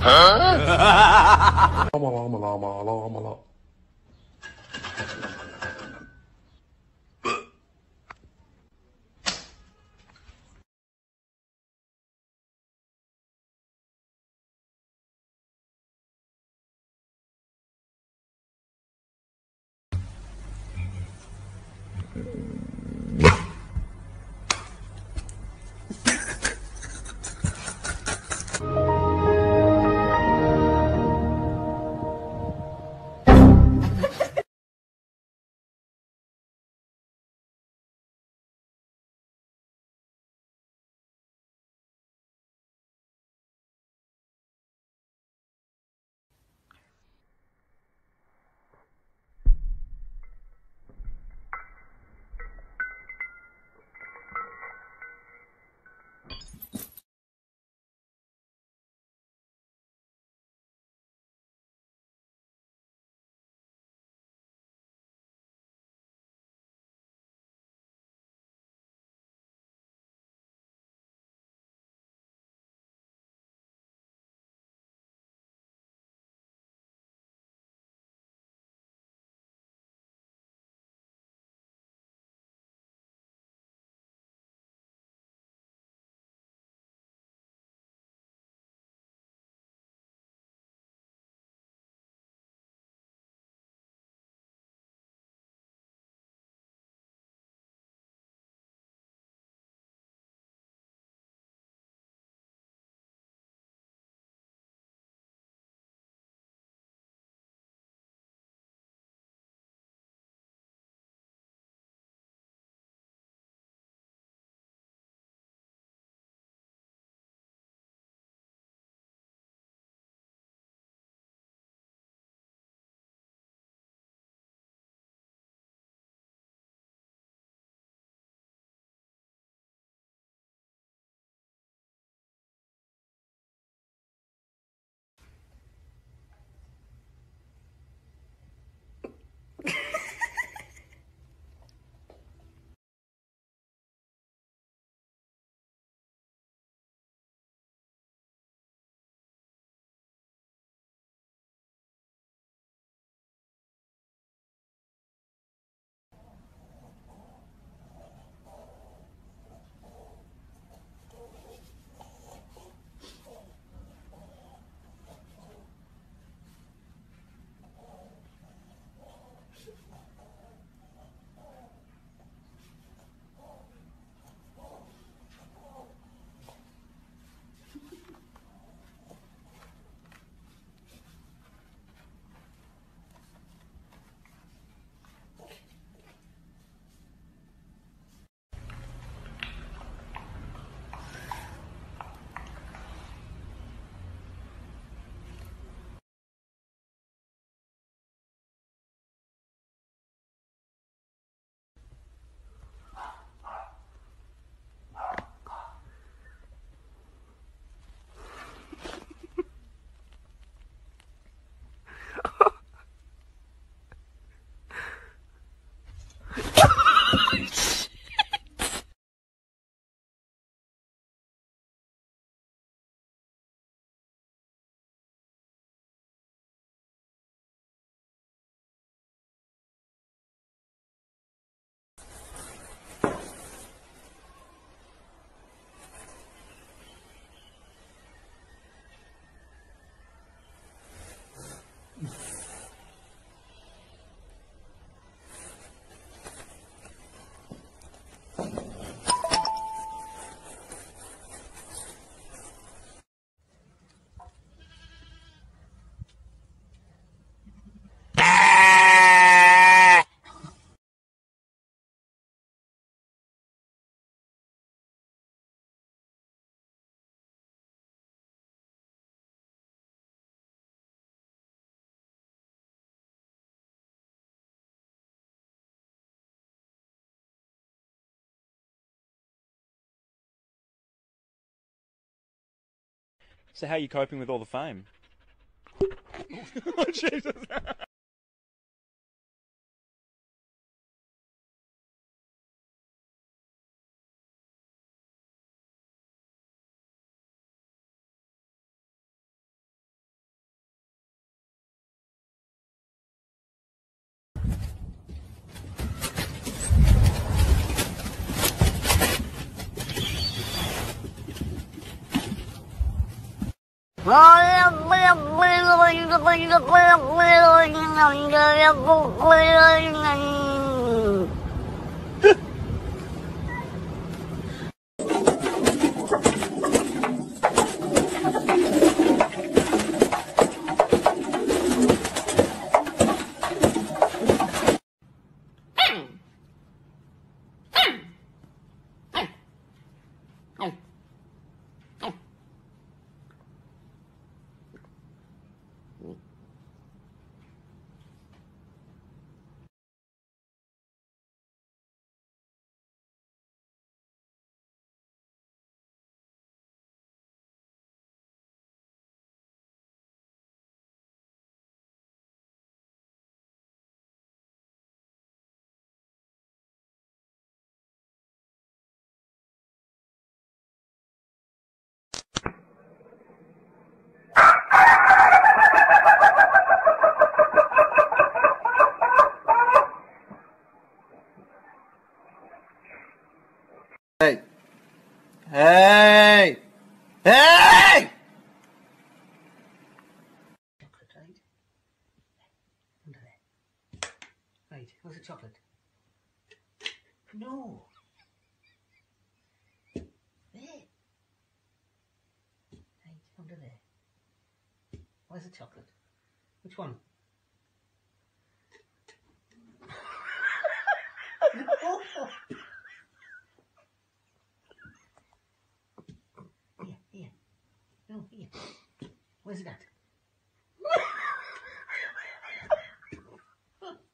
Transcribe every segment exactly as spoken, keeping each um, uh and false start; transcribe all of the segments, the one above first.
Huh? So how are you coping with all the fame? Jesus. Hey! Hey! Hey! Chocolate, right? Under there. Right, was it chocolate? No! There! Right, under there. Where's the chocolate? Which one? No, here. Where's that?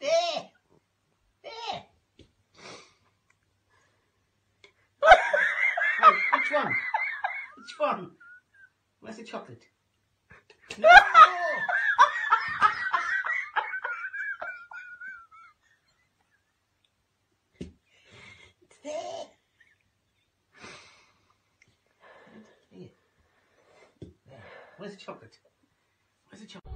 There! There! Wait, which one? Which one? Where's the chocolate? No! It's there! Where's the chocolate? Where's the chocolate?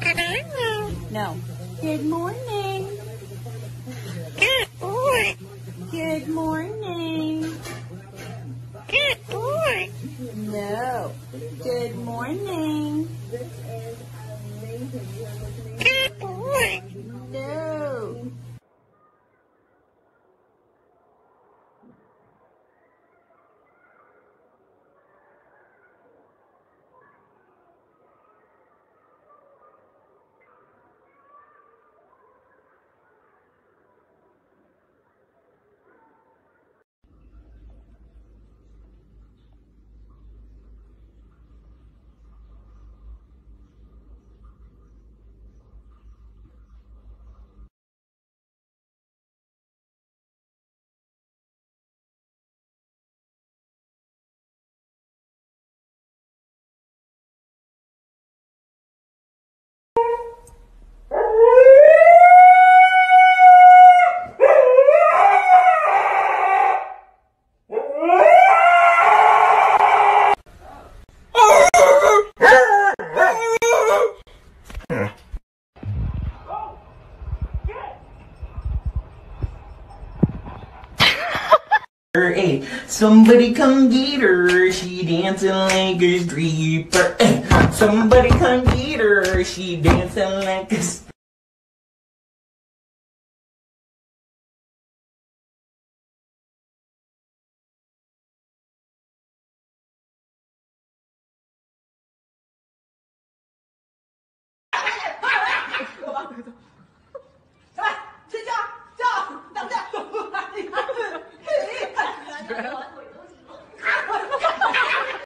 Good morning. No. Good morning. Good boy. Good morning. Good boy. No. Good morning. Good boy. No. Hey, somebody come get her, she dancing like a stripper. Hey, somebody come get her, she dancing like a stripper.